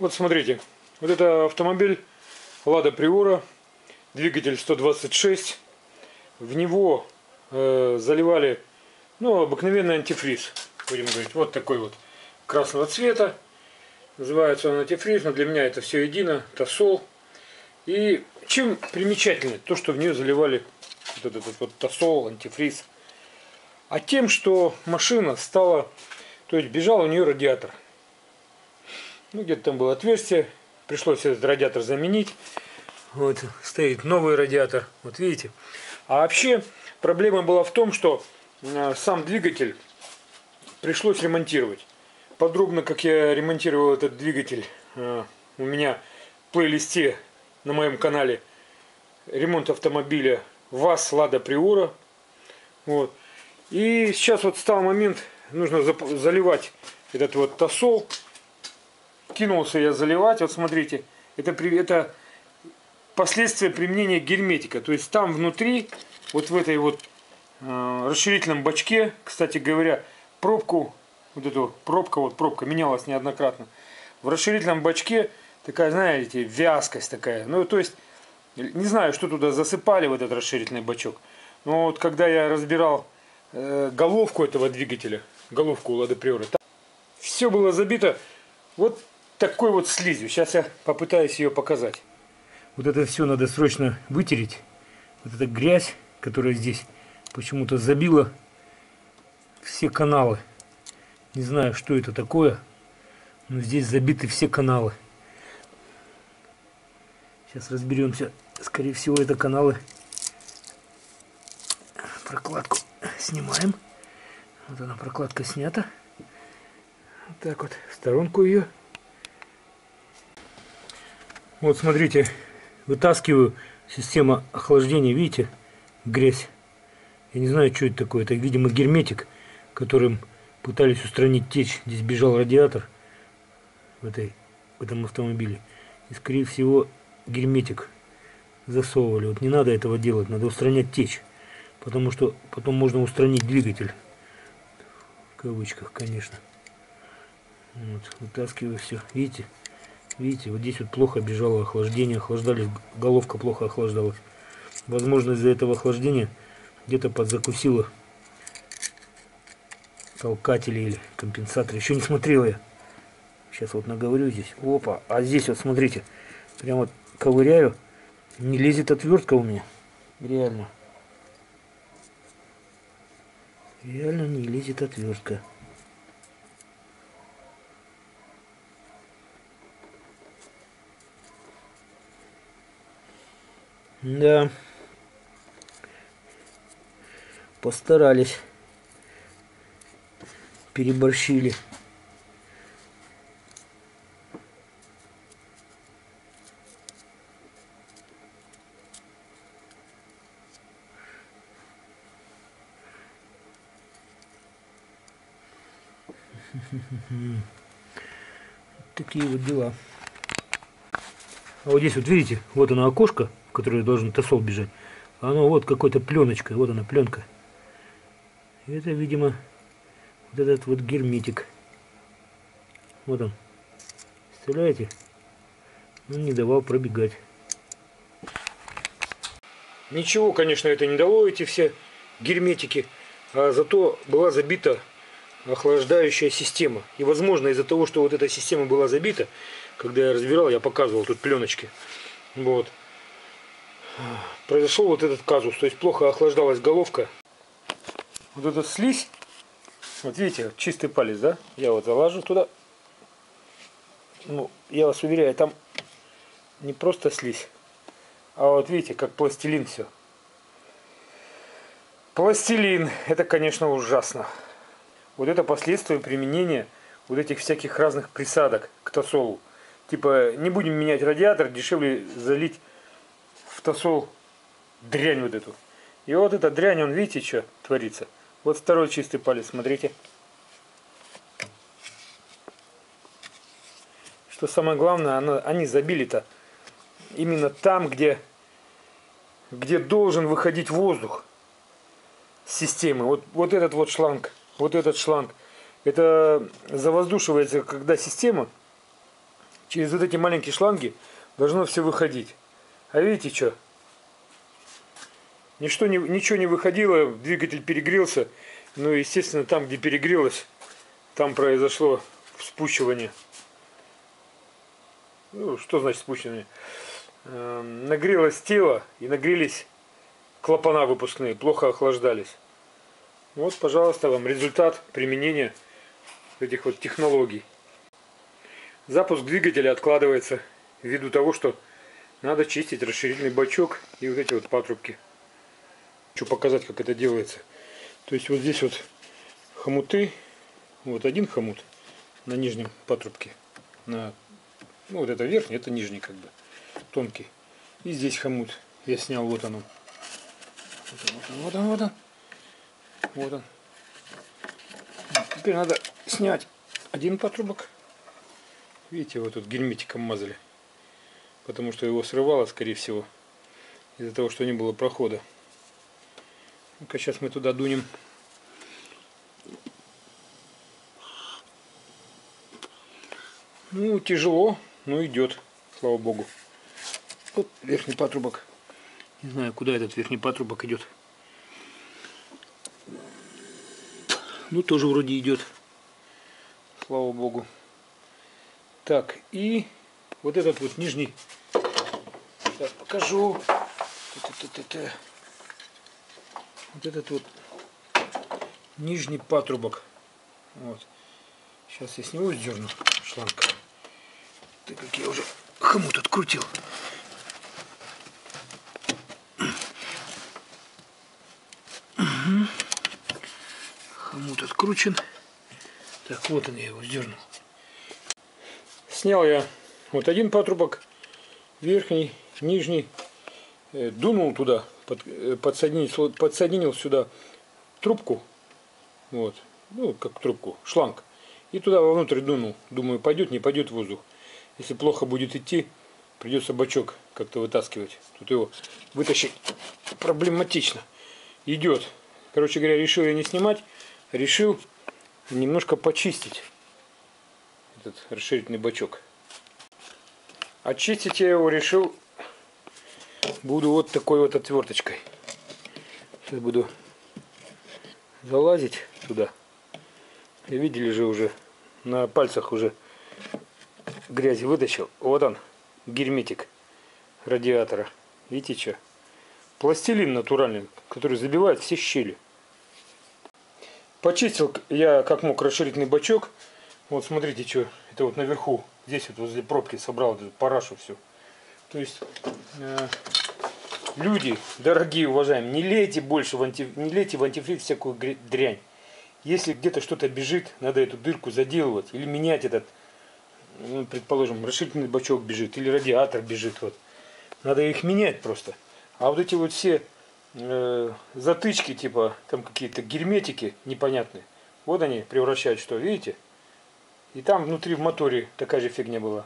Вот смотрите, вот это автомобиль Lada Priora, двигатель 126. В него заливали, ну, обыкновенный антифриз, будем говорить, вот такой вот, красного цвета. Называется он антифриз, но для меня это все едино, Тосол. И чем примечательно то, что в нее заливали вот этот вот Тосол, антифриз, а тем, что машина стала, то есть бежал у нее радиатор. Ну, где-то там было отверстие, пришлось этот радиатор заменить. Вот стоит новый радиатор, вот видите. А вообще проблема была в том, что сам двигатель пришлось ремонтировать. Подробно, как я ремонтировал этот двигатель, у меня в плейлисте на моем канале ремонт автомобиля ВАЗ Lada Priora. Вот. И сейчас вот стал момент, нужно заливать этот вот Тосол. Кинулся я заливать, вот смотрите, это последствия применения герметика. То есть там внутри, вот в этой вот расширительном бачке, кстати говоря, пробку, вот пробка менялась неоднократно. В расширительном бачке такая, знаете, вязкость такая. Ну, то есть, не знаю, что туда засыпали в этот расширительный бачок. Но вот когда я разбирал головку этого двигателя, головку Lada Priora, все было забито вот такой вот слизью. Сейчас я попытаюсь ее показать. Вот это все надо срочно вытереть. Вот эта грязь, которая здесь почему-то забила все каналы. Не знаю, что это такое, но здесь забиты все каналы. Сейчас разберемся. Скорее всего, это каналы. Прокладку снимаем. Вот она, прокладка снята. Вот так вот, в сторонку ее. Вот, смотрите, вытаскиваю. Система охлаждения, видите, грязь. Я не знаю, что это такое. Это, видимо, герметик, которым пытались устранить течь. Здесь бежал радиатор в этом автомобиле. И, скорее всего, герметик засовывали. Вот не надо этого делать, надо устранять течь. Потому что потом можно устранить двигатель. В кавычках, конечно. Вот, вытаскиваю все. Видите? Видите, вот здесь вот плохо бежало охлаждение. Охлаждались, головка плохо охлаждалась. Возможно, из-за этого охлаждения где-то подзакусило толкатели или компенсаторы. Еще не смотрел я. Сейчас вот наговорю здесь. Опа, а здесь вот смотрите. Прям вот ковыряю. Не лезет отвертка у меня. Реально. Реально не лезет отвертка. Да. Постарались. Переборщили. Такие вот дела. А вот здесь вот видите, вот оно окошко, в которое должен Тосол бежать. Оно вот какой-то пленочкой, вот она пленка. Это, видимо, вот этот вот герметик. Вот он. Представляете? Он не давал пробегать. Ничего, конечно, это не дало, эти все герметики. А зато была забита охлаждающая система. И, возможно, из-за того, что вот эта система была забита, когда я разбирал, я показывал тут пленочки. Вот. Произошел вот этот казус. То есть плохо охлаждалась головка. Вот эта слизь. Вот видите, чистый палец, да? Я вот заложу туда. Ну, я вас уверяю, там не просто слизь. А вот видите, как пластилин все. Пластилин. Это, конечно, ужасно. Вот это последствия применения вот этих всяких разных присадок к Тосолу. Типа, не будем менять радиатор, дешевле залить в Тосол дрянь вот эту. И вот эта дрянь, он, видите, что творится? Вот второй чистый палец, смотрите. Что самое главное, они забили-то именно там, где должен выходить воздух с системы. Вот этот вот шланг. Вот этот шланг. Это завоздушивается, когда система через вот эти маленькие шланги должно все выходить. А видите что? Ничего не выходило, двигатель перегрелся. Ну, естественно, там, где перегрелось, там произошло вспучивание. Ну, что значит вспучивание? Нагрелось тело и нагрелись клапана выпускные, плохо охлаждались. Вот, пожалуйста, вам результат применения этих вот технологий. Запуск двигателя откладывается ввиду того, что надо чистить расширительный бачок и вот эти вот патрубки. Хочу показать, как это делается. То есть вот здесь вот хомуты, вот один хомут на нижнем патрубке, на, ну, вот это верхний, это нижний как бы, тонкий. И здесь хомут я снял, вот он. Вот он. Теперь надо снять один патрубок. Видите, вот тут герметиком мазали, потому что его срывало, скорее всего, из-за того, что не было прохода. Ну-ка, сейчас мы туда дунем. Ну, тяжело, но идет, слава богу. Вот верхний патрубок. Не знаю, куда этот верхний патрубок идет. Ну, тоже вроде идет. Слава богу. Так, и вот этот вот нижний. Сейчас покажу. Вот этот вот нижний патрубок. Вот. Сейчас я с него сдерну шланг. Так как я уже хомут открутил. Угу. Хомут откручен. Так, вот он, я его сдернул. Снял я вот один патрубок, верхний, нижний. Дунул туда, подсоединил сюда трубку, вот, ну как трубку, шланг, и туда вовнутрь дунул. Думаю, пойдет, не пойдет воздух. Если плохо будет идти, придется бачок как-то вытаскивать. Тут его вытащить проблематично. Идет. Короче говоря, решил я не снимать, решил немножко почистить этот расширительный бачок. Очистить я его решил. Буду вот такой вот отверточкой. Сейчас буду залазить туда. Видели же уже, на пальцах уже грязь вытащил. Вот он, герметик радиатора. Видите что? Пластилин натуральный, который забивает все щели. Почистил я как мог расширительный бачок. Вот смотрите, что это вот наверху. Здесь вот возле пробки собрал эту парашу всю. То есть, люди, дорогие, уважаемые, не лейте больше в антифриз всякую дрянь. Если где-то что-то бежит, надо эту дырку заделывать или менять этот, ну, предположим, расширительный бачок бежит или радиатор бежит. Вот. Надо их менять просто. А вот эти вот все затычки, типа там какие-то герметики непонятные, вот они превращают что, видите? И там внутри в моторе такая же фигня была.